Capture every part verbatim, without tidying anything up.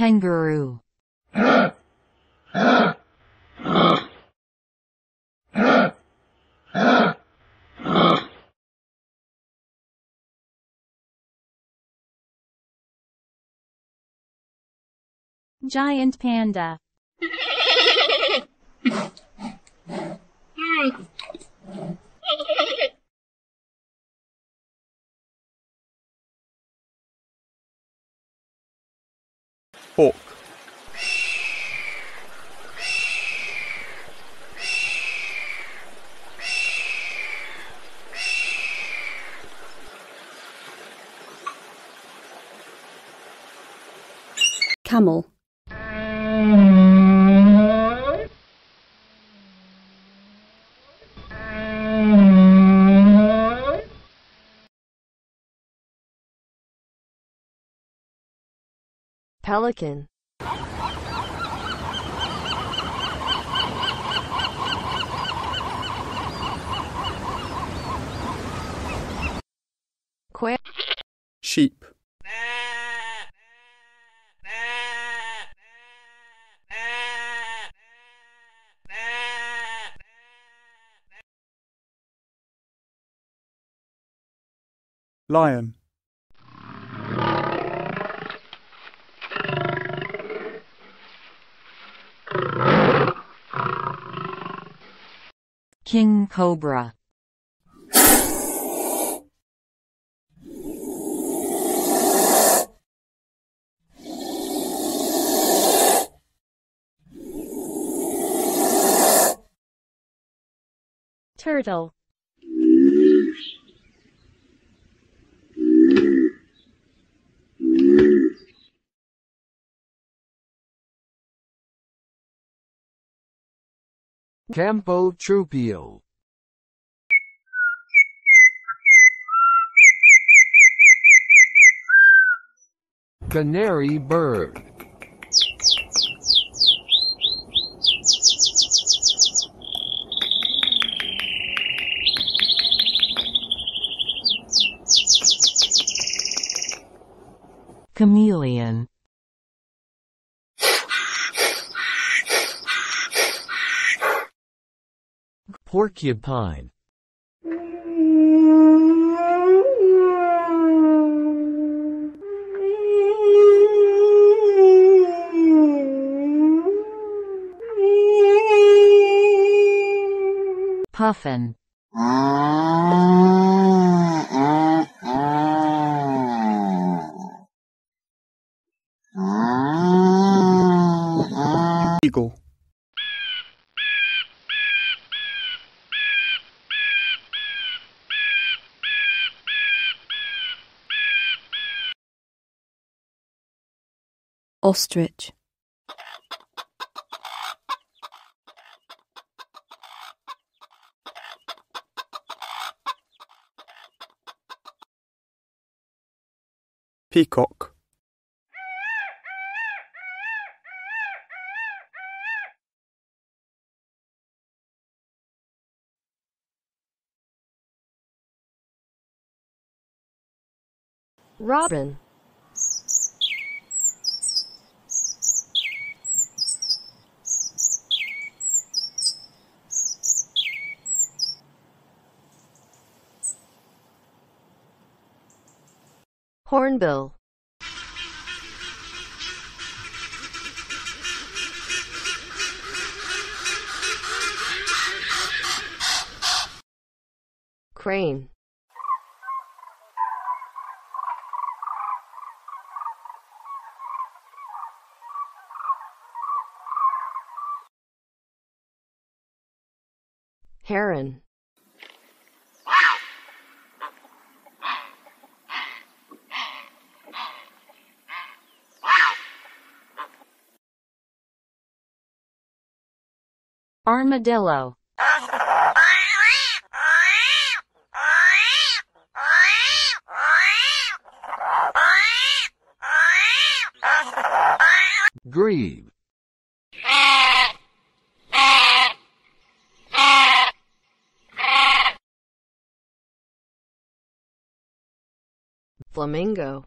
Kangaroo. Giant panda. Hawk. Camel. Pelican. Quail. Sheep. Lion. King Cobra. Turtle. Camptotrupio. Canary bird. Chameleon. Porcupine. Puffin. Eagle. Ostrich. Peacock. Robin. Hornbill. Crane. Heron. Armadillo. Grebe. Flamingo.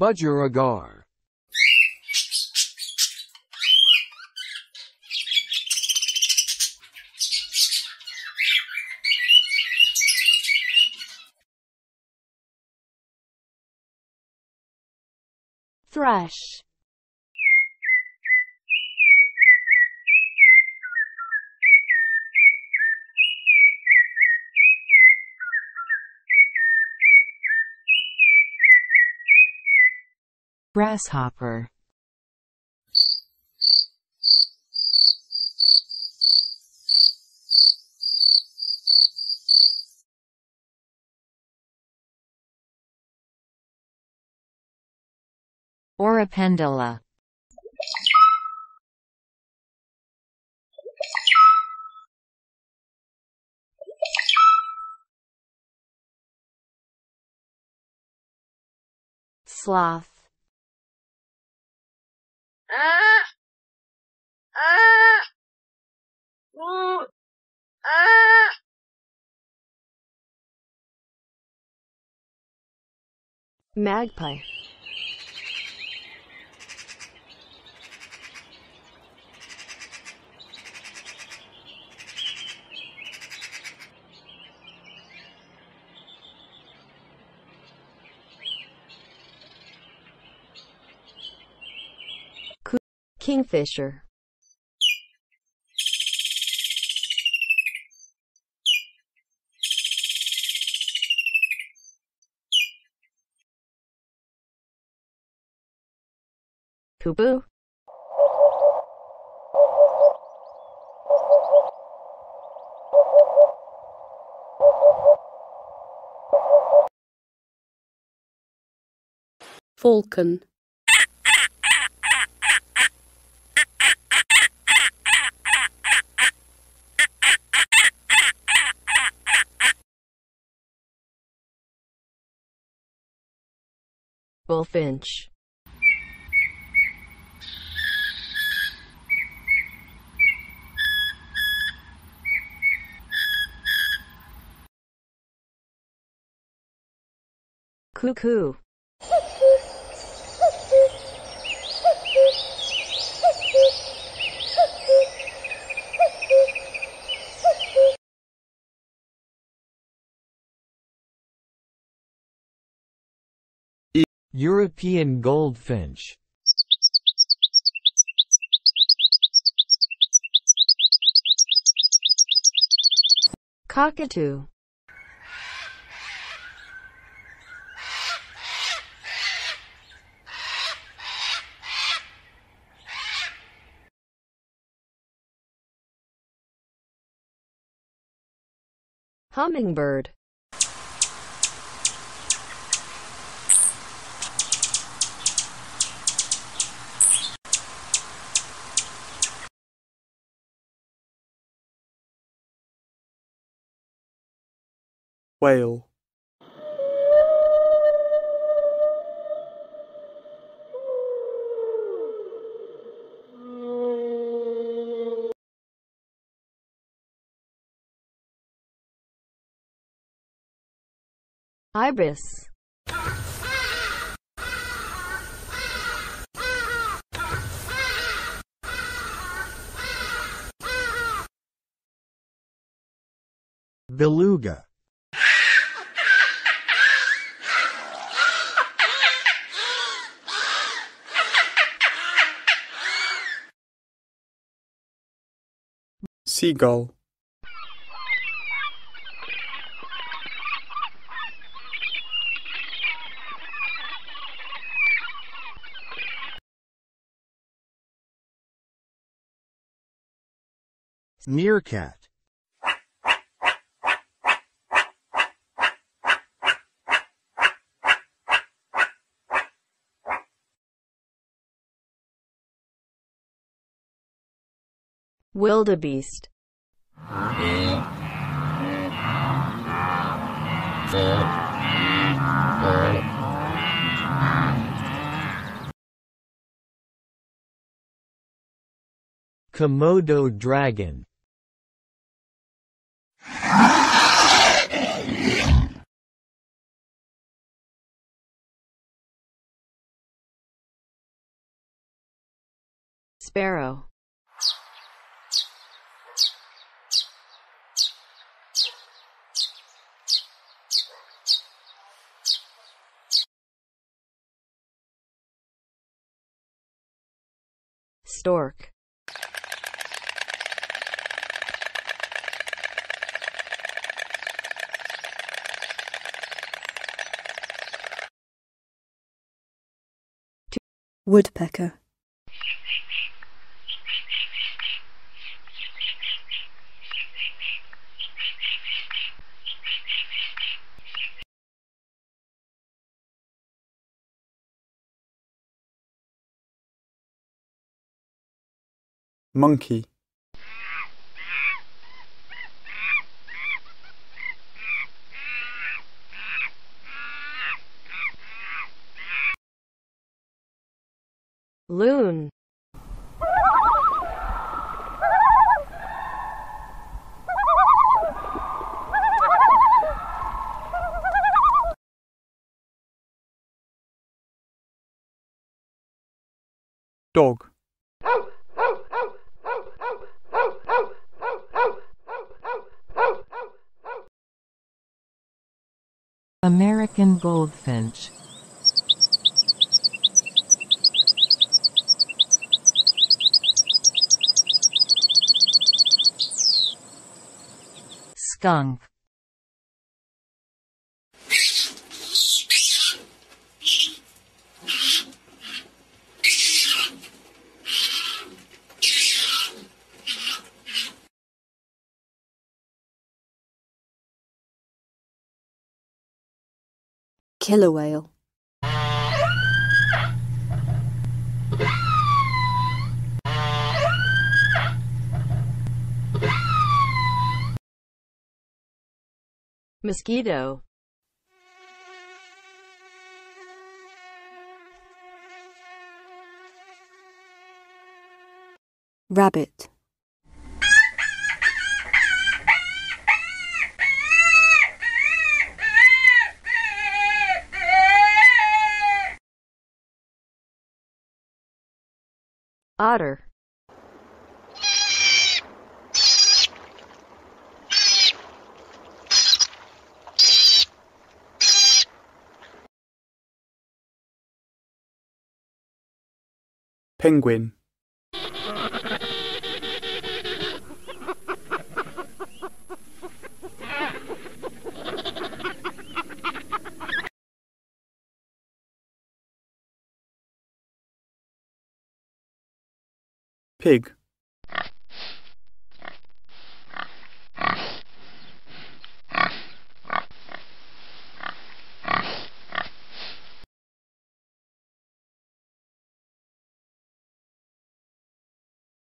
budgerigar. Thrush. Grasshopper. Oropendula. Sloth. Ah, ah, ooh, ah. Magpie. Kingfisher. Kubu. Falcon. Bullfinch. Cuckoo. European goldfinch. Cockatoo. Hummingbird. Whale. Ibis. Beluga. Seagull. Meerkat. Wildebeest. Komodo dragon. sparrow. Stork. Woodpecker. Monkey. Loon. Dog. American goldfinch. Skunk. Killer whale. Mosquito. Rabbit. Otter. Penguin. Pig.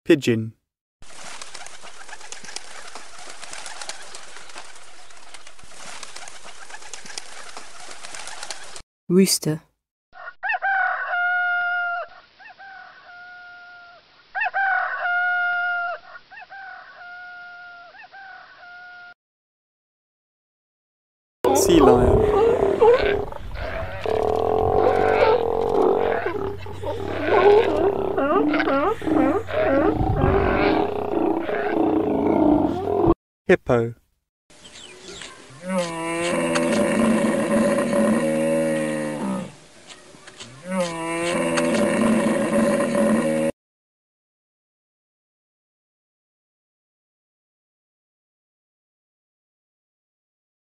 Pigeon. Rooster. Sea lion. Hippo.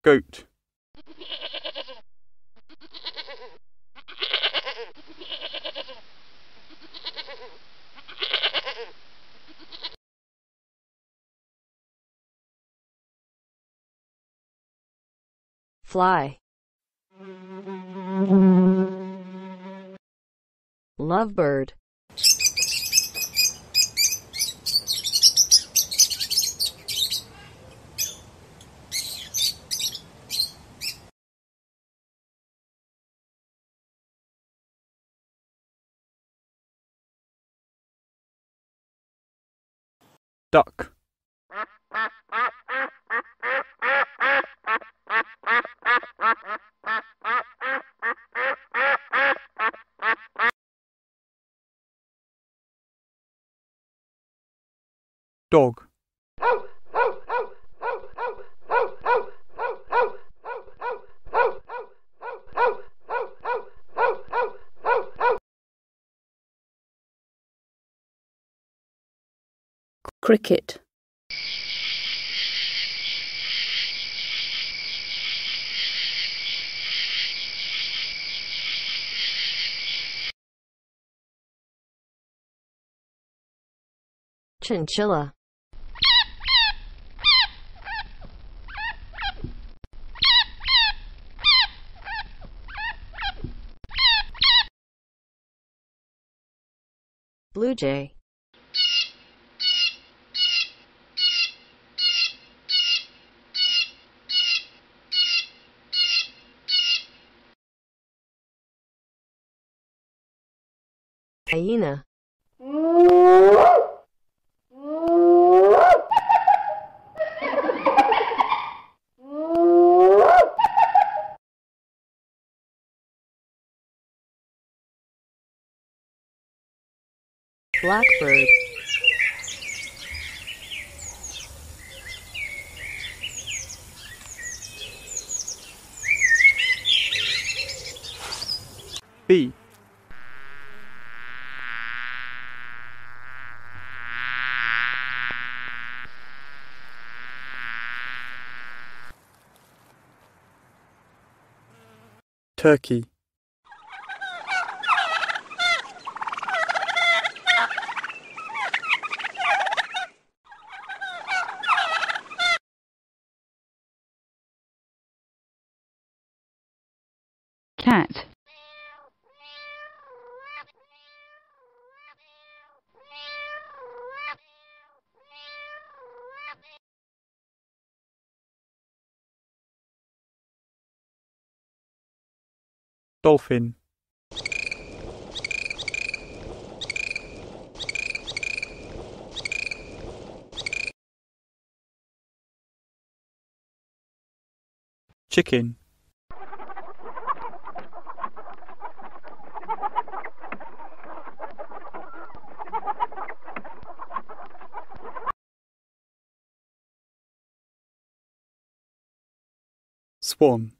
Goat. Fly. Lovebird. Duck. Dog. Cricket. Chinchilla. Blue jay. Hyena. Blackbird. Bee. Turkey. Cat. Dolphin. Chicken. Swan.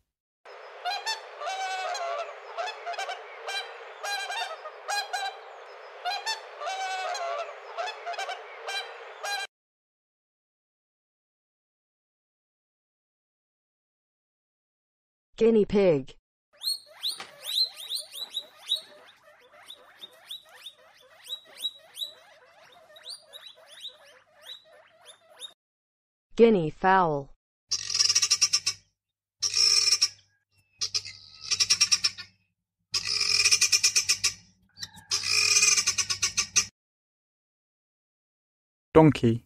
Guinea pig. Guinea fowl. Donkey.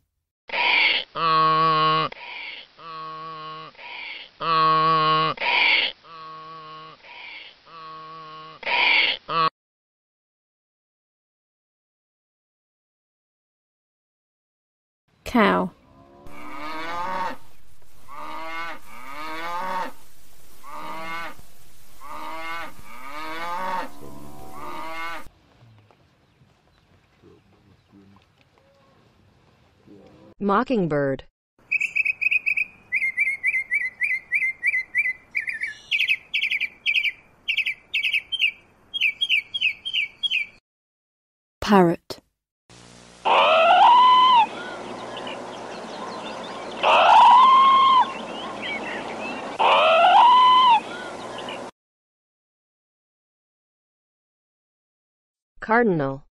Cow. Mockingbird. Parrot. Cardinal.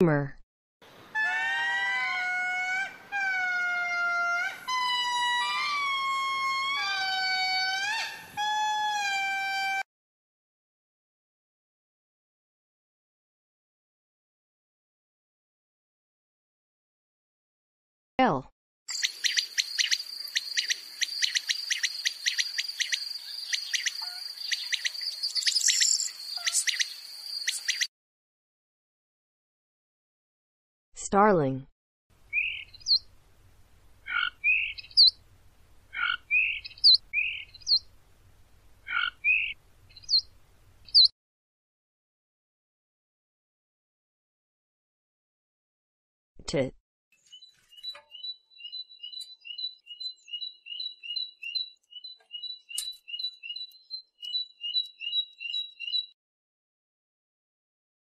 Murmur. L. Starling. to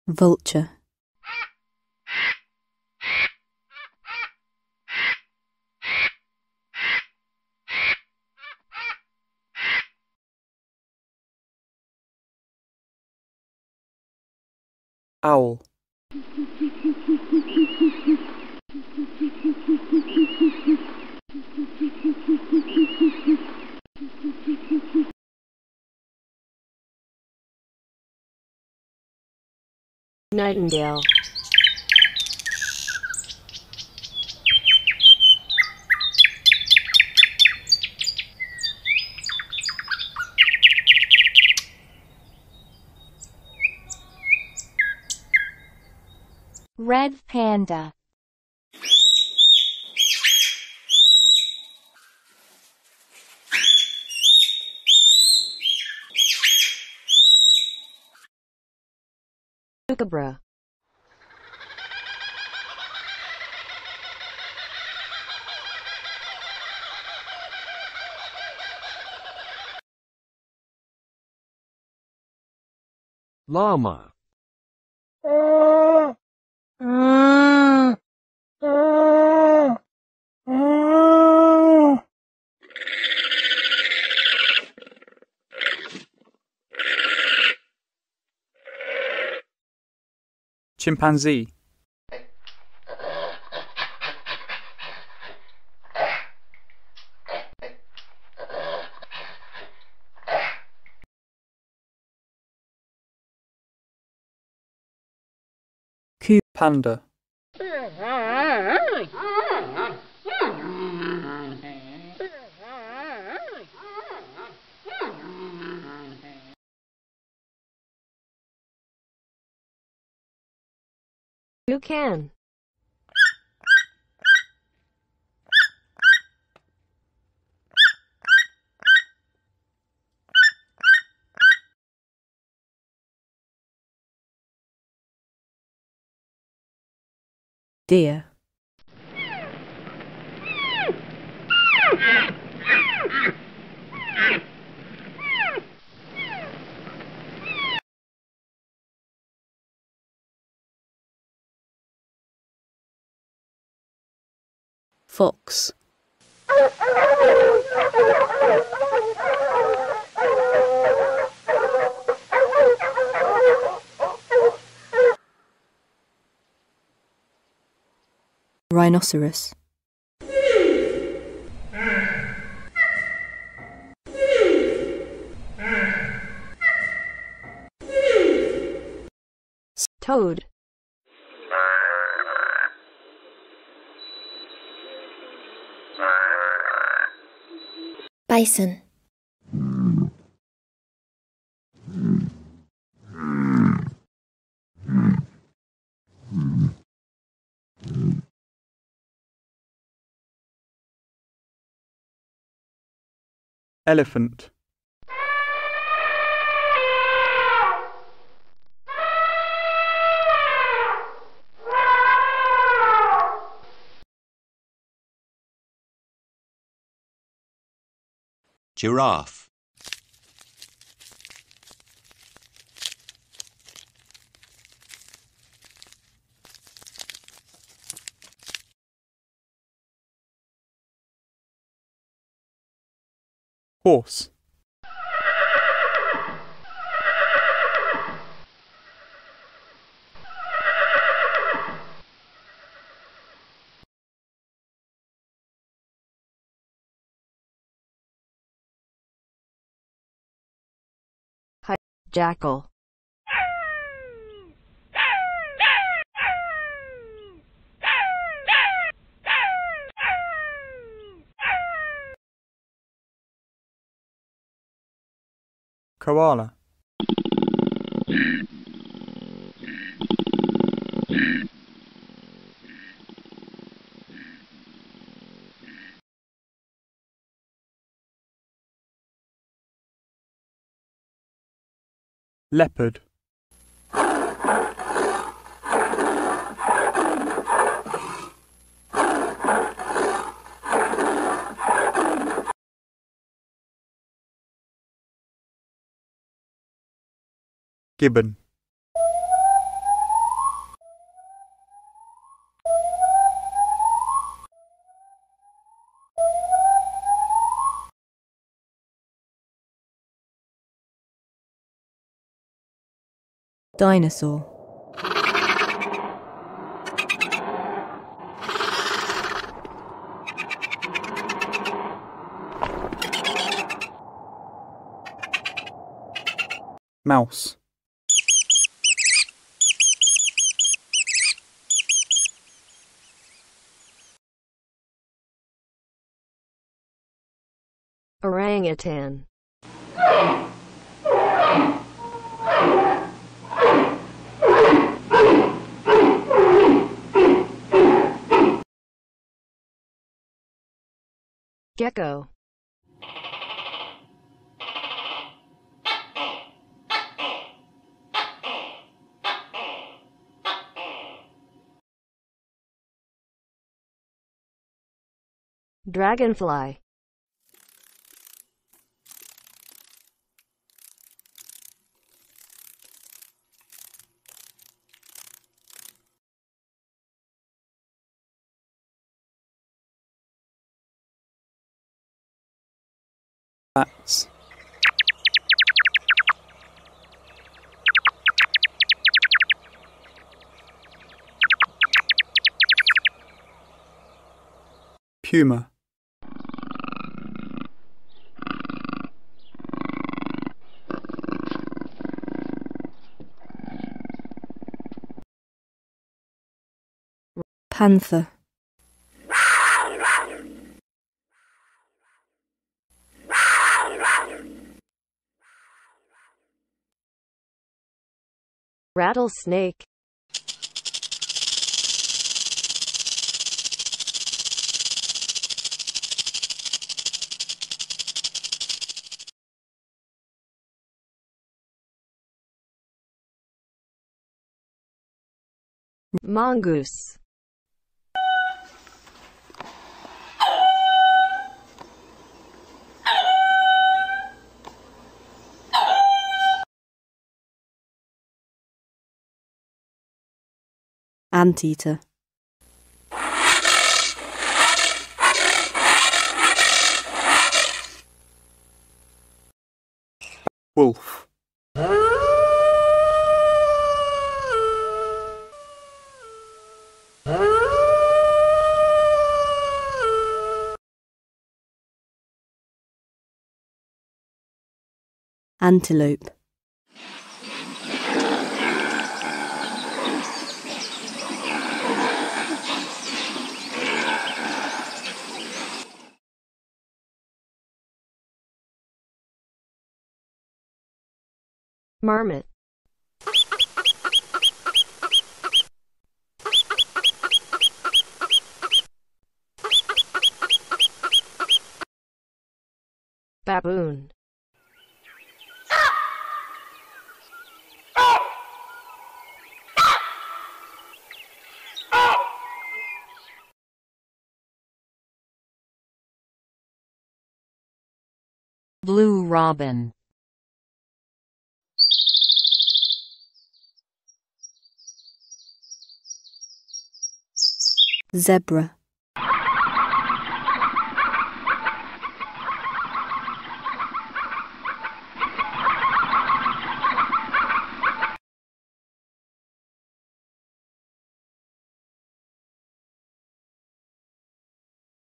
vulture, owl, nightingale, red panda, kookaburra, llama, chimpanzee, panda, toucan, deer, fox, rhinoceros, toad, bison, elephant, giraffe, horse, jackal, koala, leopard, gibbon. Dinosaur. Mouse. Orangutan. Gecko. Dragonfly. Bats. Puma. Panther. Rattlesnake. Mongoose. Anteater. Wolf. Antelope. Marmot. Baboon. Blue robin. Zebra.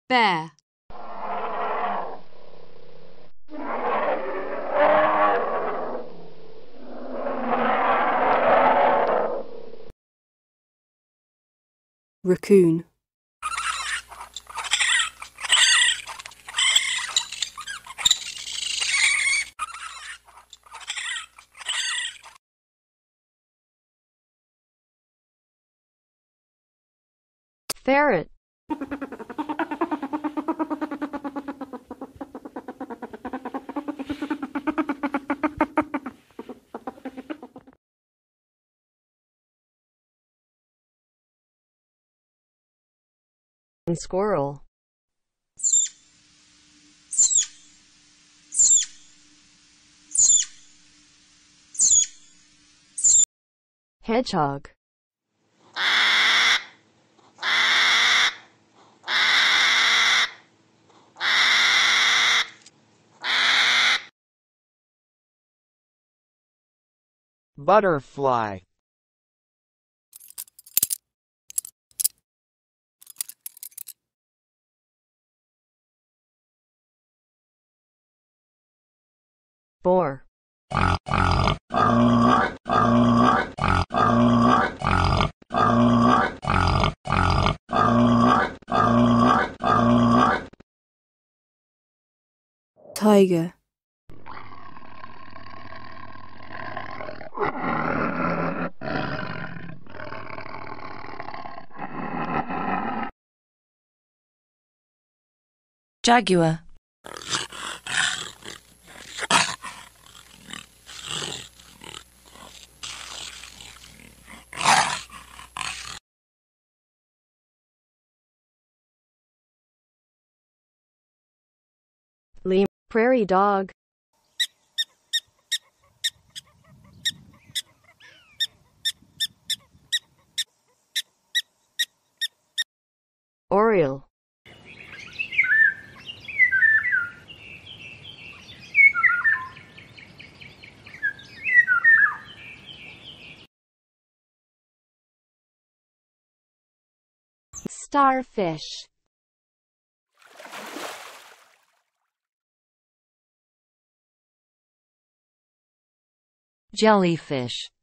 Bear. Raccoon. Ferret. And squirrel. Hedgehog. Butterfly. Boar. Tiger. Jaguar. Lemur. Prairie dog. Oriole. Starfish. Jellyfish.